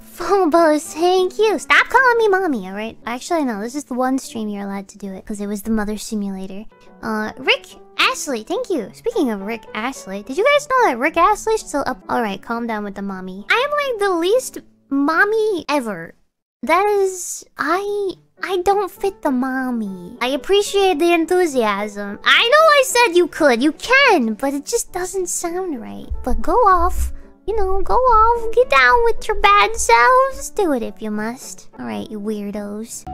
Phobos, thank you. Stop calling me mommy, alright? Actually, no, this is the one stream you're allowed to do it, because it was the Mother Simulator. Rick Astley, thank you. Speaking of Rick Astley, did you guys know that Rick Astley's still up? Alright, calm down with the mommy. I am like the least mommy ever. That is... I don't fit the mommy. I appreciate the enthusiasm. I know I said you could, you can, but it just doesn't sound right. But go off. You know, go off, get down with your bad selves. Do it if you must. Alright, you weirdos.